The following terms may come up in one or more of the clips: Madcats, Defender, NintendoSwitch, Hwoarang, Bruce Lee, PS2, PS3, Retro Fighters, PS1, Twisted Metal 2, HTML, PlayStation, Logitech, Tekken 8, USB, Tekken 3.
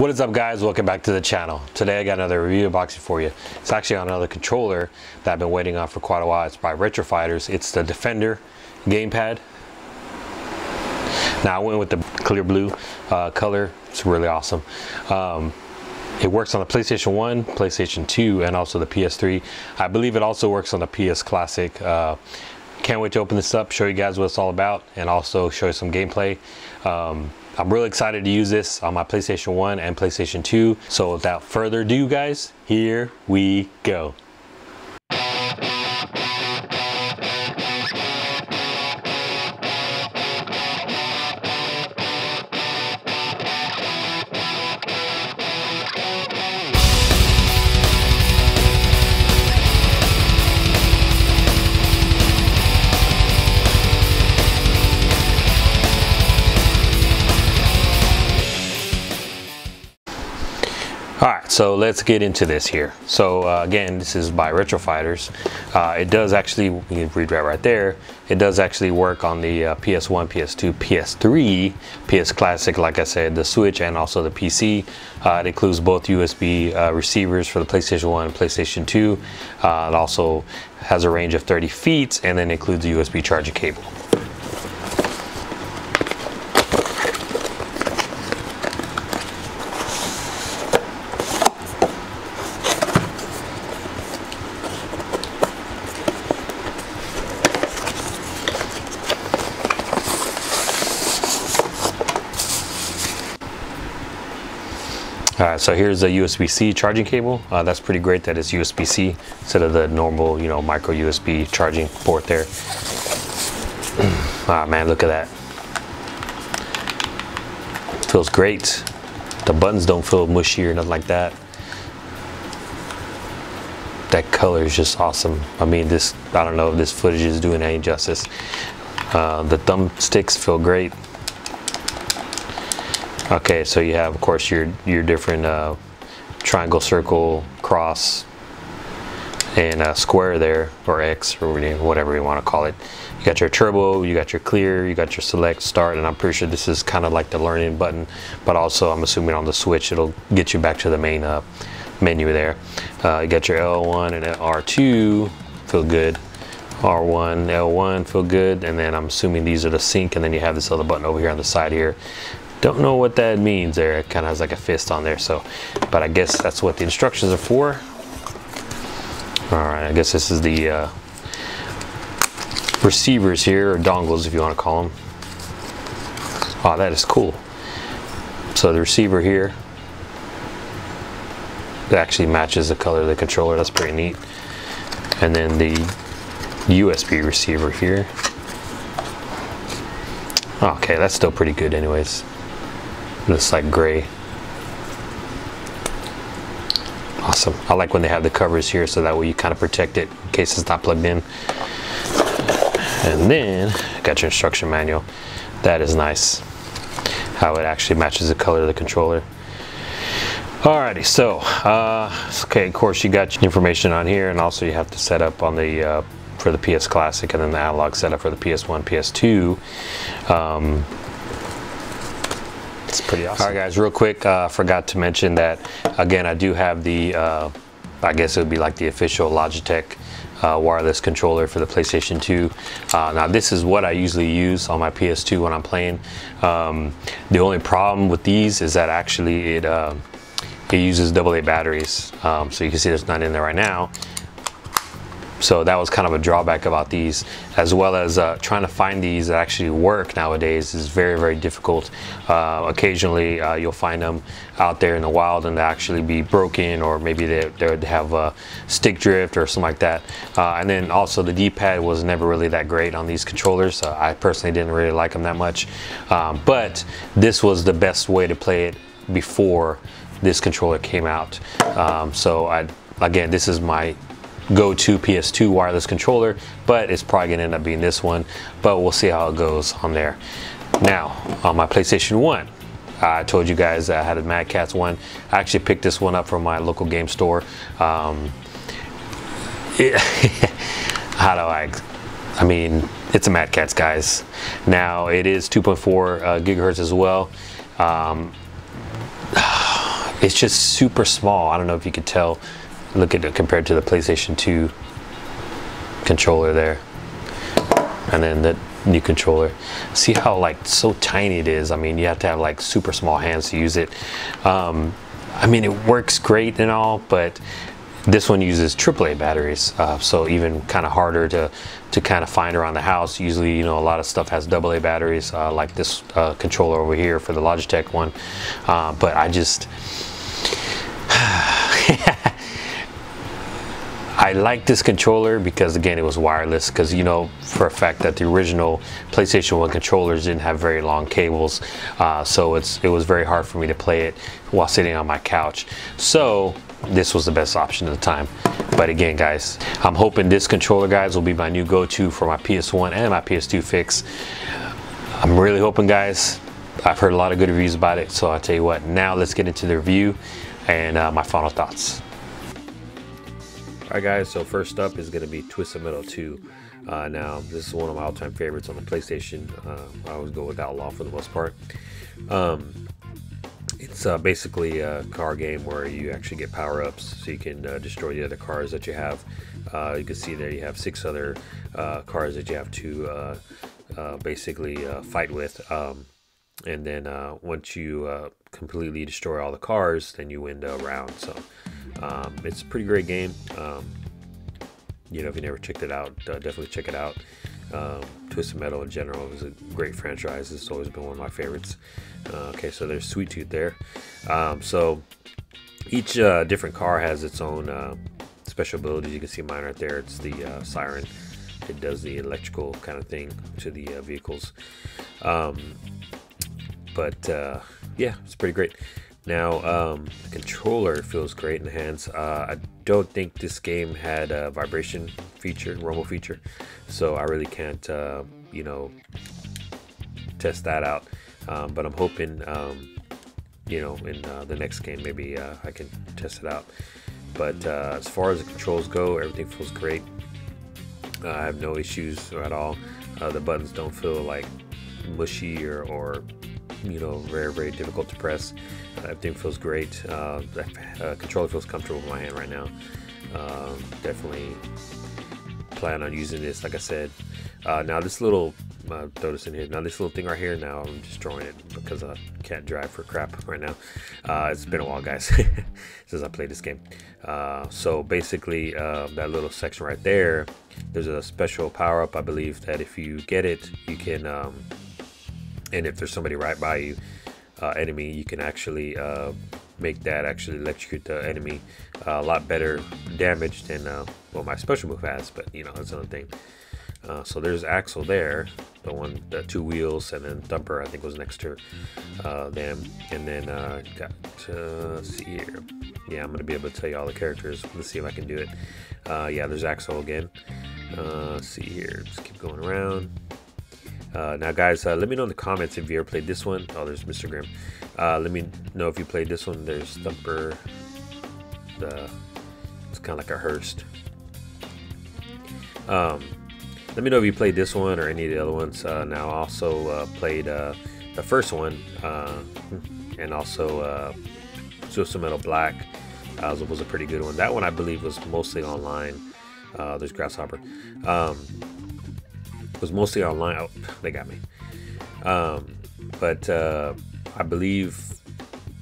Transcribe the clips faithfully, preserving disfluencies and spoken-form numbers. What is up, guys? Welcome back to the channel. Today I got another review boxing for you. It's actually on another controller that I've been waiting on for quite a while. It's by Retro Fighters. It's the Defender gamepad. Now I went with the clear blue uh, color. It's really awesome. Um, it works on the PlayStation one, PlayStation two, and also the P S three. I believe it also works on the P S Classic. Uh, can't wait to open this up, show you guys what it's all about, and also show you some gameplay. Um, I'm really excited to use this on my PlayStation one and PlayStation two. So without further ado, guys, here we go. Alright, so let's get into this here. So uh, again, this is by Retro Fighters. Uh, it does actually, you can read right, right there, it does actually work on the uh, P S one, P S two, P S three, P S Classic, like I said, the Switch, and also the P C. Uh, it includes both U S B uh, receivers for the PlayStation one and PlayStation two. Uh, it also has a range of thirty feet, and then includes a U S B charging cable. Alright, so here's a U S B C charging cable. Uh, that's pretty great that it's U S B C instead of the normal, you know, micro U S B charging port there. Ah, man, look at that. Feels great. The buttons don't feel mushy or nothing like that. That color is just awesome. I mean, this, I don't know if this footage is doing any justice. Uh, the thumbsticks feel great. Okay, so you have, of course, your your different uh, triangle, circle, cross, and uh, square there, or X, or whatever you want to call it. You got your turbo, you got your clear, you got your select, start, and I'm pretty sure this is kind of like the learning button, but also I'm assuming on the Switch it'll get you back to the main uh, menu there. Uh, you got your L one and R two, feel good. R one, L one, feel good, and then I'm assuming these are the sync, and then you have this other button over here on the side here. Don't know what that means there. It kind of has like a fist on there, so, but I guess that's what the instructions are for. All right, I guess this is the uh, receivers here, or dongles if you want to call them. Oh, that is cool. So the receiver here, it actually matches the color of the controller. That's pretty neat. And then the U S B receiver here. Okay, that's still pretty good anyways. Looks like gray. Awesome. I like when they have the covers here so that way you kind of protect it in case it's not plugged in. And then got your instruction manual. That is nice how it actually matches the color of the controller. Alrighty, so uh, okay, of course you got your information on here, and also you have to set up on the uh, for the P S Classic, and then the analog setup for the P S one, P S two. Um, It's pretty awesome. All right, guys, real quick, uh, forgot to mention that, again, I do have the, uh, I guess it would be like the official Logitech uh, wireless controller for the PlayStation two. Uh, now, this is what I usually use on my P S two when I'm playing. Um, the only problem with these is that actually it, uh, it uses double A batteries. Um, so you can see there's none in there right now. So that was kind of a drawback about these, as well as uh, trying to find these that actually work nowadays is very, very difficult. Uh, occasionally uh, you'll find them out there in the wild and they actually be broken, or maybe they, they have a stick drift or something like that. Uh, and then also the D-pad was never really that great on these controllers. Uh, I personally didn't really like them that much, um, but this was the best way to play it before this controller came out. Um, so I, again, this is my go-to P S two wireless controller, but it's probably gonna end up being this one, but we'll see how it goes on there. Now, on my PlayStation one, I told you guys that I had a Madcats one. I actually picked this one up from my local game store. Um, it, how do I, I mean, it's a Madcats, guys. Now, it is two point four uh, gigahertz as well. Um, It's just super small. I don't know if you could tell. Look at it compared to the PlayStation two controller there. And then the new controller. See how like so tiny it is. I mean, you have to have like super small hands to use it. Um, I mean, it works great and all, but this one uses triple A batteries, uh, so even kind of harder to to kind of find around the house. Usually, you know, a lot of stuff has double A batteries, uh, like this uh, controller over here for the Logitech one. Uh, but I just, I like this controller because, again, it was wireless. Because you know for a fact that the original PlayStation one controllers didn't have very long cables, uh, so it's it was very hard for me to play it while sitting on my couch. So this was the best option at the time. But again, guys, I'm hoping this controller, guys, will be my new go-to for my P S one and my P S two fix. I'm really hoping, guys. I've heard a lot of good reviews about it, so I'll tell you what, now let's get into the review and uh, my final thoughts. Alright, guys, so first up is going to be Twisted Metal two. Uh, now, this is one of my all-time favorites on the PlayStation. Uh, I always go with Outlaw for the most part. Um, It's uh, basically a car game where you actually get power-ups so you can uh, destroy the other cars that you have. Uh, you can see there you have six other uh, cars that you have to uh, uh, basically uh, fight with. Um, and then uh, once you uh, completely destroy all the cars, then you win the round. So um, it's a pretty great game. Um, you know, if you never checked it out, uh, definitely check it out. Um, Twisted Metal in general is a great franchise. It's always been one of my favorites. Uh, okay, so there's Sweet Tooth there. Um, so each uh, different car has its own uh, special abilities. You can see mine right there. It's the uh, siren. It does the electrical kind of thing to the uh, vehicles. Um, but uh, yeah, it's pretty great. Now, um, the controller feels great in the hands. Uh, I don't think this game had a vibration feature, rumble feature, so I really can't, uh, you know, test that out. Um, but I'm hoping, um, you know, in uh, the next game, maybe uh, I can test it out. But uh, as far as the controls go, everything feels great. Uh, I have no issues at all. Uh, the buttons don't feel like mushy or, or you know, very, very difficult to press. Uh, everything feels great. Uh, the uh, controller feels comfortable in my hand right now. Um, definitely plan on using this, like I said. Uh, now this little, uh, throw this in here. Now this little thing right here. Now I'm destroying it because I can't drive for crap right now. Uh, it's been a while, guys, since I played this game. Uh, so basically, uh, that little section right there, there's a special power up, I believe, that if you get it, you can. Um, and if there's somebody right by you, uh, enemy, you can actually uh, make that actually electrocute the enemy. Uh, a lot better damage than uh, well, my special move has, but you know, that's another thing. Uh, so there's Axel there, the one, the two wheels, and then Thumper, I think, was next to uh, them. And then uh, got to uh, see here. Yeah, I'm gonna be able to tell you all the characters. Let's see if I can do it. Uh, yeah, there's Axel again. Uh, let's see here. Just keep going around. Uh, now, guys, uh, let me know in the comments if you ever played this one. Oh, there's Mister Grimm. Uh, let me know if you played this one. There's Thumper. The, it's kind of like a Hearst. Um, let me know if you played this one or any of the other ones. Uh, now, I also uh, played uh, the first one uh, and also uh, Twisted Metal Black. Uh, was a pretty good one. That one, I believe, was mostly online. Uh, there's Grasshopper. Um, was mostly online. Oh, they got me. Um, but uh, I believe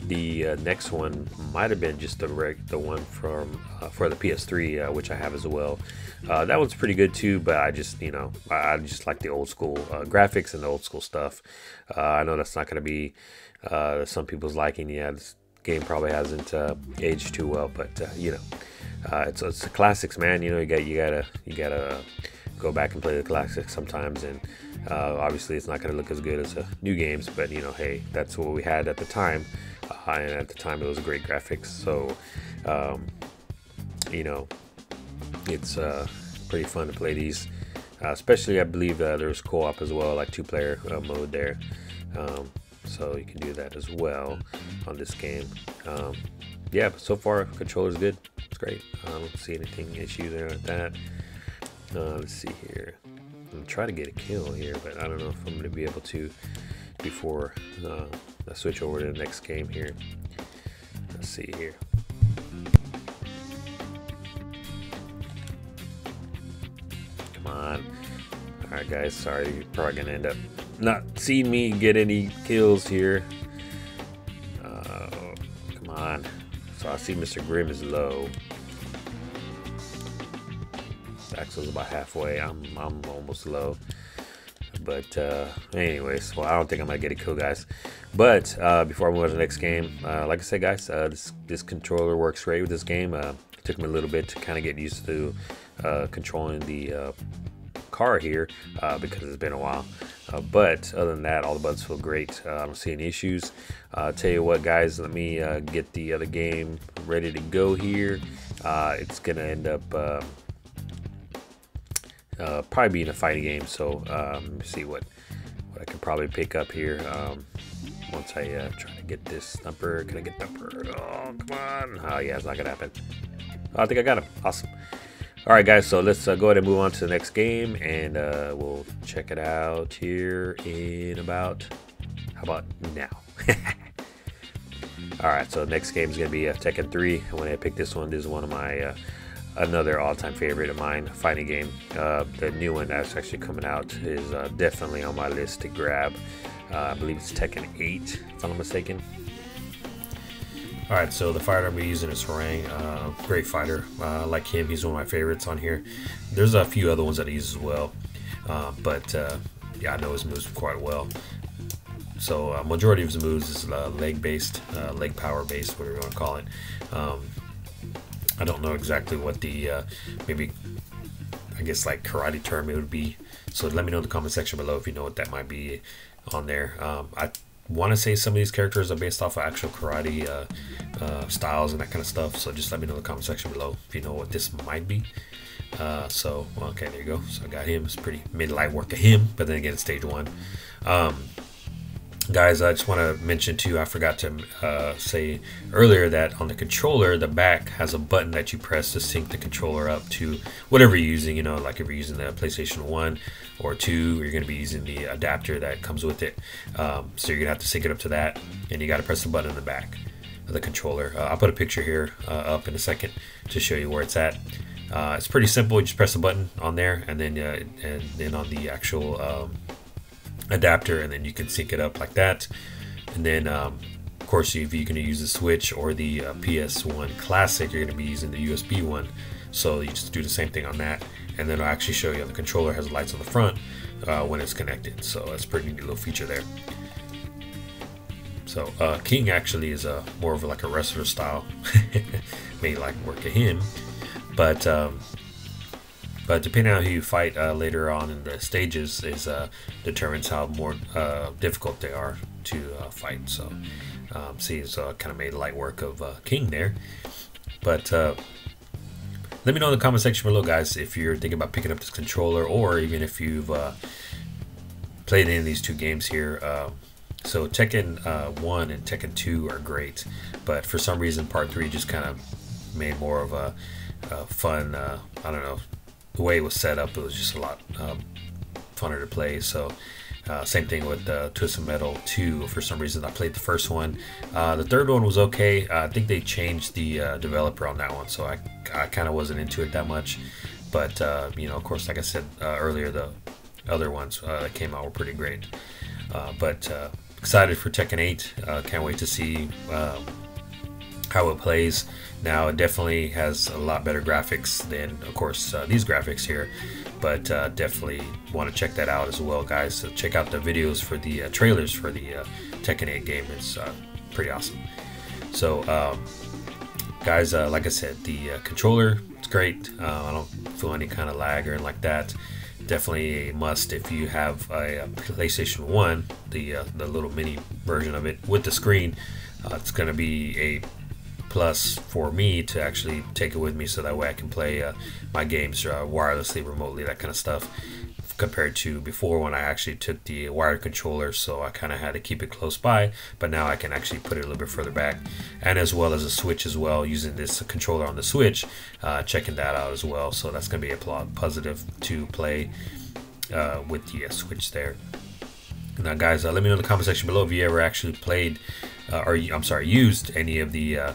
the uh, next one might have been just the reg the one from uh, for the P S three, uh, which I have as well. Uh, that one's pretty good too, but I just you know I, I just like the old school uh, graphics and the old school stuff. Uh, I know that's not going to be uh, some people's liking. Yeah, this game probably hasn't uh, aged too well, but uh, you know, uh, it's it's the classics, man. You know, you got you gotta you gotta. go back and play the classics sometimes, and uh, obviously it's not going to look as good as uh, new games, but you know, hey, that's what we had at the time, uh, and at the time it was great graphics. So um, you know, it's uh, pretty fun to play these, uh, especially I believe uh, there's co-op as well, like two-player uh, mode there, um, so you can do that as well on this game. Um, yeah, but so far controller's good, it's great. I don't see anything issue there with that. Uh, let's see here. I'm gonna try to get a kill here, but I don't know if I'm gonna be able to before uh, I switch over to the next game here. Let's see here. Come on. Alright guys, sorry, you're probably gonna end up not seeing me get any kills here. Uh, come on. So I see Mister Grimm is low. Axel's about halfway. I'm I'm almost low. But uh, anyways, well, I don't think I'm gonna get a kill, guys. But uh, before I move on to the next game, uh, like I said, guys, uh, this this controller works great with this game. Uh, it took me a little bit to kind of get used to uh, controlling the uh, car here uh, because it's been a while. Uh, but other than that, all the buttons feel great. Uh, I don't see any issues. Uh, tell you what, guys, let me uh, get the other game ready to go here. Uh, it's gonna end up. Uh, Uh, probably being a fighting game, so um, let me see what, what I can probably pick up here. Um, once I uh, try to get this number, can I get number? Oh, come on! Oh yeah, it's not gonna happen. Oh, I think I got him. Awesome. All right, guys, so let's uh, go ahead and move on to the next game, and uh, we'll check it out here in about how about now. All right, so the next game is gonna be uh, Tekken three. And when I picked this one, this is one of my uh, another all-time favorite of mine, fighting game. Uh, the new one that's actually coming out is uh, definitely on my list to grab. Uh, I believe it's Tekken eight, if I'm not mistaken. All right, so the fighter I'll be using is Hwoarang. Uh, great fighter. Uh, I like him. He's one of my favorites on here. There's a few other ones that I use as well, uh, but uh, yeah, I know his moves quite well. So uh, majority of his moves is uh, leg-based, uh, leg power-based, whatever you want to call it. Um, I don't know exactly what the uh, maybe I guess like karate term it would be, so let me know in the comment section below if you know what that might be on there. um, I want to say some of these characters are based off of actual karate uh, uh, styles and that kind of stuff, so just let me know in the comment section below if you know what this might be. Uh, so okay, there you go, so I got him. It's pretty mid light work of him, but then again it's stage one. um, Guys, I just want to mention too, I forgot to uh, say earlier that on the controller, the back has a button that you press to sync the controller up to whatever you're using. You know, like if you're using the PlayStation one or two, you're going to be using the adapter that comes with it. Um, so you're going to have to sync it up to that, and you got to press the button in the back of the controller. Uh, I'll put a picture here uh, up in a second to show you where it's at. Uh, it's pretty simple. You just press the button on there, and then, uh, and then on the actual... Um, adapter, and then you can sync it up like that. And then um, of course, if you're going to use the Switch or the uh, P S one Classic, you're going to be using the U S B one, so you just do the same thing on that. And then I'll actually show you how the controller has lights on the front uh, when it's connected, so that's a pretty neat little feature there. So uh, King actually is a more of like a wrestler style. May like work of him, but um, But depending on who you fight uh, later on in the stages is uh, determines how more uh, difficult they are to uh, fight. So um, see, it's uh, kind of made light work of uh, King there. But uh, let me know in the comment section below, guys, if you're thinking about picking up this controller, or even if you've uh, played any of these two games here. Uh, so Tekken uh, one and Tekken two are great, but for some reason Part three just kind of made more of a, a fun, uh, I don't know, the way it was set up, it was just a lot um, funner to play. So uh, same thing with uh, Twisted Metal two. For some reason I played the first one. Uh, the third one was okay. uh, I think they changed the uh, developer on that one, so I, I kind of wasn't into it that much. But uh, you know, of course, like I said uh, earlier, the other ones uh, that came out were pretty great. Uh, but uh, excited for Tekken eight, uh, can't wait to see um, how it plays. Now it definitely has a lot better graphics than, of course, uh, these graphics here, but uh, definitely want to check that out as well, guys. So check out the videos for the uh, trailers for the uh, Tekken eight game. It's uh, pretty awesome. So um, guys, uh, like I said, the uh, controller, it's great. uh, I don't feel any kind of lag or anything like that. Definitely a must if you have a, a PlayStation one, the, uh, the little mini version of it with the screen. Uh, it's going to be a plus for me to actually take it with me, so that way I can play uh, my games uh, wirelessly, remotely, that kind of stuff, compared to before when I actually took the wired controller, so I kind of had to keep it close by. But now I can actually put it a little bit further back, and as well as a Switch as well, using this controller on the Switch, uh, checking that out as well. So that's going to be a positive to play uh, with the uh, Switch there. Now guys, uh, let me know in the comment section below if you ever actually played uh, or I'm sorry, used any of the uh,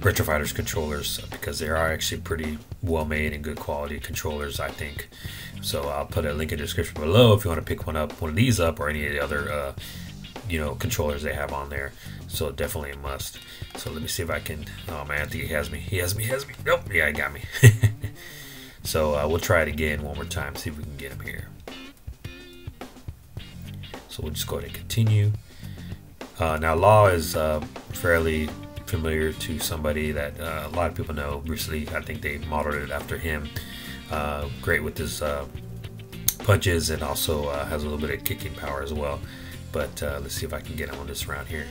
Retro Fighters controllers, because they are actually pretty well made and good quality controllers, I think. So I'll put a link in the description below if you want to pick one up, one of these up, or any of the other uh, you know, controllers they have on there. So definitely a must. So let me see if I can. Oh man, I think he has me. He has me. He has me. Nope. Yeah, he got me. So uh, we'll try it again one more time. See if we can get him here. So we'll just go ahead and continue. Uh, now Law is uh, fairly familiar to somebody that uh, a lot of people know, Bruce Lee. I think they modeled it after him. Uh, great with his uh, punches, and also uh, has a little bit of kicking power as well. But uh, let's see if I can get him on this round here.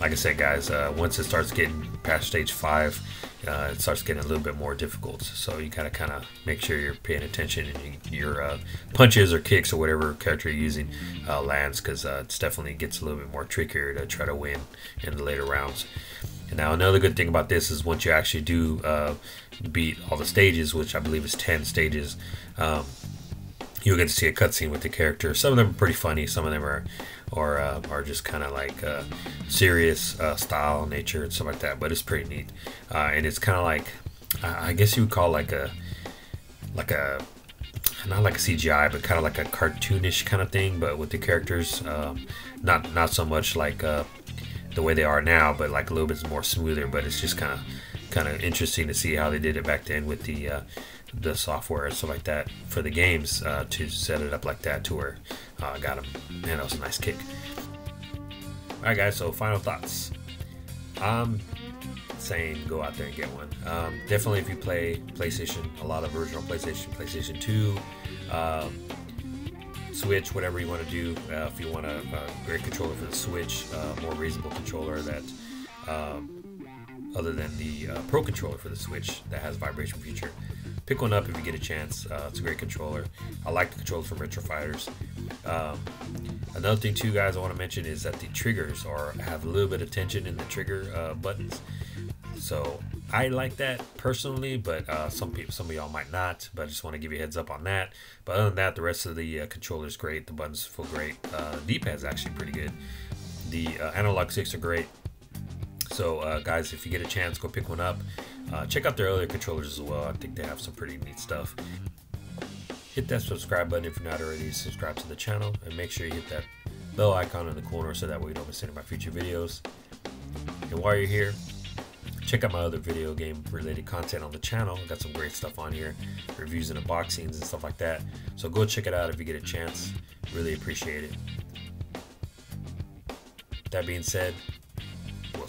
Like I said, guys, uh, once it starts getting past stage five, uh, it starts getting a little bit more difficult. So you gotta kind of make sure you're paying attention, and you, your uh, punches or kicks or whatever character you're using uh, lands, because uh, it definitely gets a little bit more trickier to try to win in the later rounds. And now another good thing about this is once you actually do uh, beat all the stages, which I believe is ten stages, um, you'll get to see a cutscene with the character. Some of them are pretty funny. Some of them are, or uh, are just kind of like uh, serious uh, style, nature, and stuff like that. But it's pretty neat, uh, and it's kind of like, I guess you would call like a, like a, not like a C G I, but kind of like a cartoonish kind of thing. But with the characters, um, not not so much like uh, the way they are now, but like a little bit more smoother. But it's just kind of kind of interesting to see how they did it back then with the. Uh, the software and stuff like that for the games, uh, to set it up like that to where I uh, got him. Man, that was a nice kick. Alright guys, so final thoughts. I'm saying go out there and get one. Um, definitely if you play PlayStation, a lot of original PlayStation, PlayStation two, um, Switch, whatever you want to do. Uh, if you want a, a great controller for the Switch, uh, more reasonable controller that um, other than the uh, Pro controller for the Switch that has vibration feature. Pick one up if you get a chance. Uh, it's a great controller. I like the controls from Retro Fighters. Um, another thing too, guys, I want to mention is that the triggers are have a little bit of tension in the trigger uh, buttons. So I like that personally, but uh, some people, some of y'all might not. But I just want to give you a heads up on that. But other than that, the rest of the uh, controller is great. The buttons feel great. Uh, D-pad is actually pretty good. The uh, analog sticks are great. So uh, guys, if you get a chance, go pick one up. Uh, check out their other controllers as well. I think they have some pretty neat stuff. Hit that subscribe button if you're not already subscribed to the channel, and make sure you hit that bell icon in the corner so that way you don't miss any of my future videos. And while you're here, check out my other video game related content on the channel. I've got some great stuff on here, reviews and unboxings and stuff like that. So go check it out if you get a chance. Really appreciate it. That being said, we'll